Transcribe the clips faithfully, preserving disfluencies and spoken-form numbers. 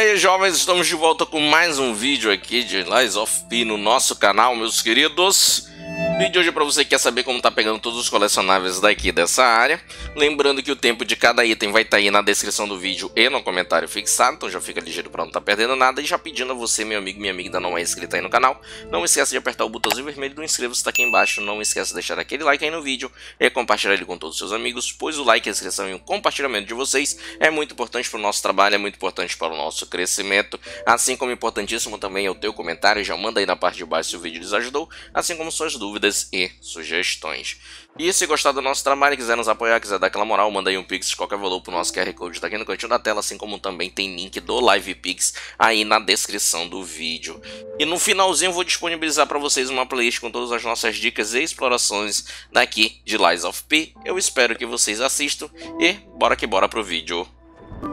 aí, jovens, estamos de volta com mais um vídeo aqui de Lies of P no nosso canal, meus queridos. Vídeo de hoje é para você que quer saber como tá pegando todos os colecionáveis daqui dessa área. Lembrando que o tempo de cada item vai estar tá aí na descrição do vídeo e no comentário fixado, então já fica ligeiro para não estar tá perdendo nada. E já pedindo a você, meu amigo, minha amiga, ainda não é inscrito aí no canal, não esqueça de apertar o botãozinho vermelho do inscreva-se, tá aqui embaixo. Não esqueça de deixar aquele like aí no vídeo e compartilhar ele com todos os seus amigos, pois o like, a inscrição e o compartilhamento de vocês é muito importante para o nosso trabalho, é muito importante para o nosso crescimento. Assim como importantíssimo também é o teu comentário, já manda aí na parte de baixo se o vídeo lhes ajudou, assim como suas dúvidas e sugestões. E se gostar do nosso trabalho, quiser nos apoiar, quiser dar aquela moral, manda aí um Pix de qualquer valor pro nosso Q R Code, tá aqui no cantinho da tela, assim como também tem link do Live Pix aí na descrição do vídeo. E no finalzinho eu vou disponibilizar para vocês uma playlist com todas as nossas dicas e explorações daqui de Lies of P. Eu espero que vocês assistam e bora que bora pro vídeo.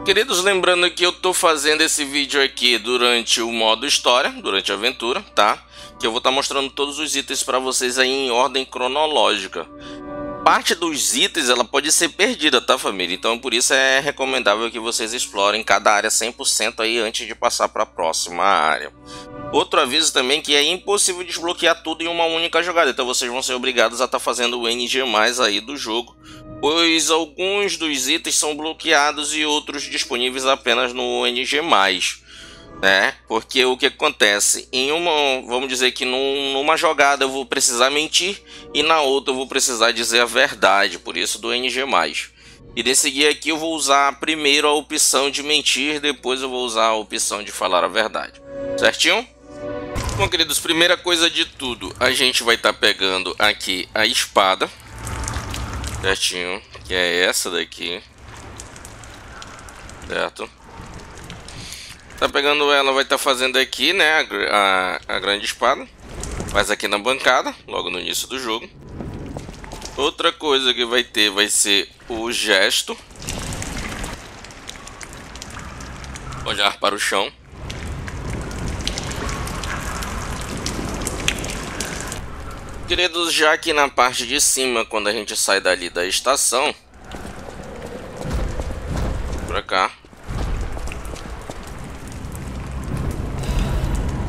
Queridos, lembrando que eu tô fazendo esse vídeo aqui durante o modo história, durante a aventura, tá? Que eu vou estar tá mostrando todos os itens para vocês aí em ordem cronológica. Parte dos itens ela pode ser perdida, tá, família? Então por isso é recomendável que vocês explorem cada área cem por cento aí antes de passar para a próxima área. Outro aviso também que é impossível desbloquear tudo em uma única jogada, então vocês vão ser obrigados a estar tá fazendo o N G mais aí do jogo, pois alguns dos itens são bloqueados e outros disponíveis apenas no N G mais. É, porque o que acontece, em uma, vamos dizer que num, numa jogada eu vou precisar mentir e na outra eu vou precisar dizer a verdade, por isso do N G mais. E desse guia aqui eu vou usar primeiro a opção de mentir, depois eu vou usar a opção de falar a verdade, certinho? Bom, queridos, primeira coisa de tudo, a gente vai estar tá pegando aqui a espada, certinho, que é essa daqui, certo? Tá pegando ela, vai estar tá fazendo aqui, né, a, a, a grande espada. Faz aqui na bancada, logo no início do jogo. Outra coisa que vai ter vai ser o gesto. Olhar para o chão. Queridos, já aqui na parte de cima, quando a gente sai dali da estação, pra cá,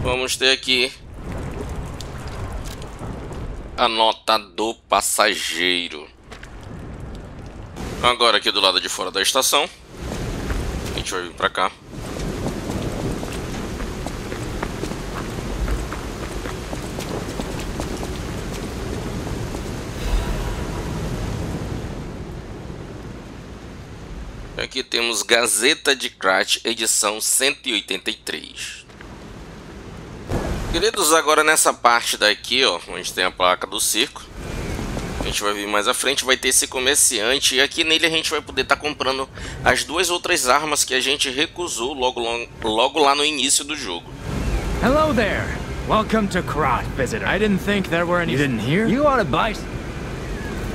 vamos ter aqui a nota do passageiro. Agora aqui do lado de fora da estação, a gente vai vir pra cá. Aqui temos Gazeta de Krat, edição cento e oitenta e três. Queridos, agora nessa parte daqui, ó, onde tem a placa do circo, a gente vai vir mais à frente, vai ter esse comerciante, e aqui nele a gente vai poder estar tá comprando as duas outras armas que a gente recusou logo, logo lá no início do jogo. Hello there. Welcome to Krat, visitor. I didn't think there were any. You didn't hear? You ought to buy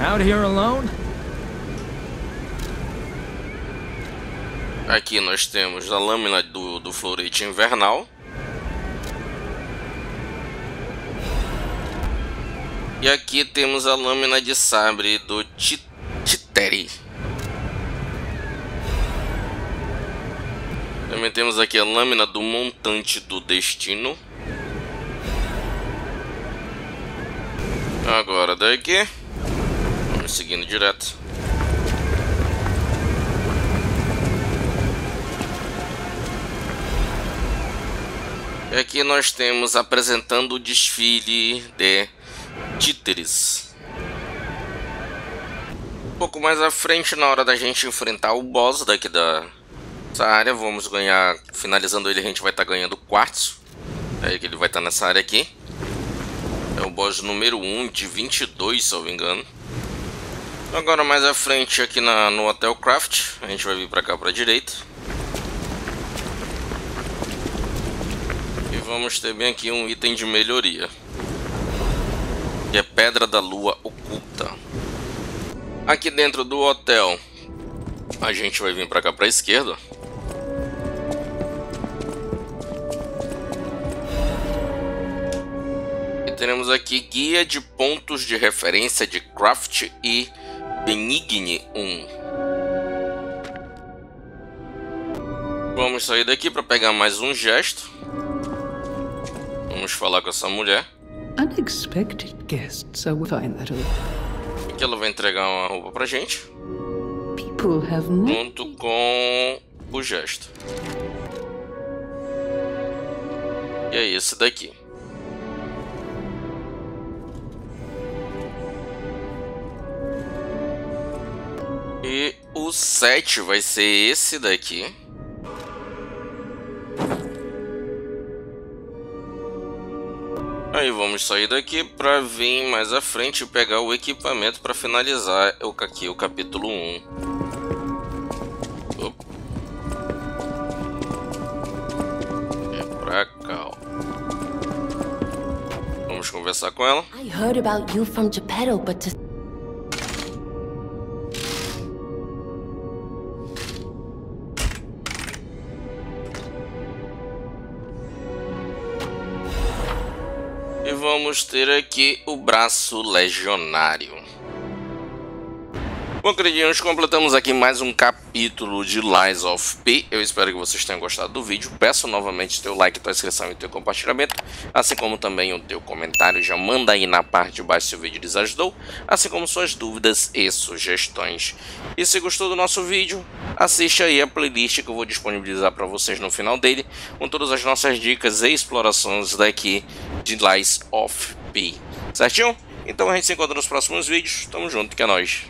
out here alone? Aqui nós temos a lâmina do, do florete invernal. E aqui temos a lâmina de sabre do Titeri. Também temos aqui a lâmina do montante do destino. Agora daqui, vamos seguindo direto. E aqui nós temos apresentando o desfile de Titeris. Um pouco mais à frente, na hora da gente enfrentar o boss daqui da essa área, vamos ganhar, finalizando ele a gente vai estar tá ganhando quartzo. Aí que ele vai estar tá nessa área aqui. É o boss número um de vinte e dois, se eu não me engano. Agora mais à frente aqui na no Hotel Krat, a gente vai vir para cá para direita. E vamos ter bem aqui um item de melhoria, que é Pedra da Lua Oculta. Aqui dentro do hotel, a gente vai vir para cá para a esquerda. E teremos aqui Guia de Pontos de Referência de Krat e Benigni um. Vamos sair daqui para pegar mais um gesto. Vamos falar com essa mulher. Unexpected guests, I will find that out. Que ela vai entregar uma roupa pra gente. People have junto com o gesto. E é esse daqui. E o sete vai ser esse daqui. Aí vamos sair daqui para vir mais à frente e pegar o equipamento para finalizar aqui o capítulo um. Opa. É pra cá, ó. Vamos conversar com ela. I heard about you from Geppetto, but to... E vamos ter aqui o braço legionário. Bom, queridinhos, completamos aqui mais um capítulo de Lies of P. Eu espero que vocês tenham gostado do vídeo. Peço novamente teu like, tua inscrição e teu compartilhamento, assim como também o teu comentário. Já manda aí na parte de baixo se o vídeo lhes ajudou, assim como suas dúvidas e sugestões. E se gostou do nosso vídeo, assiste aí a playlist que eu vou disponibilizar para vocês no final dele, com todas as nossas dicas e explorações daqui de Lies of P, certinho? Então a gente se encontra nos próximos vídeos. Tamo junto, que é nóis.